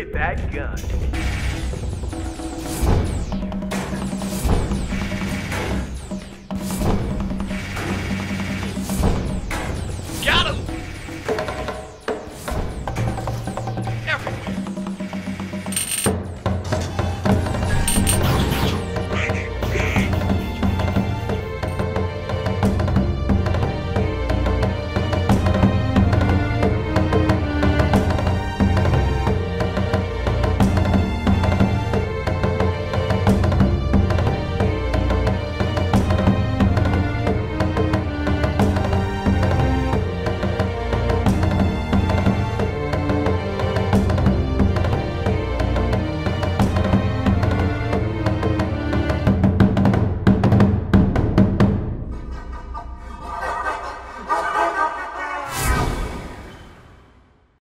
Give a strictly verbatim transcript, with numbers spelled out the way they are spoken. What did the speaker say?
at that gun.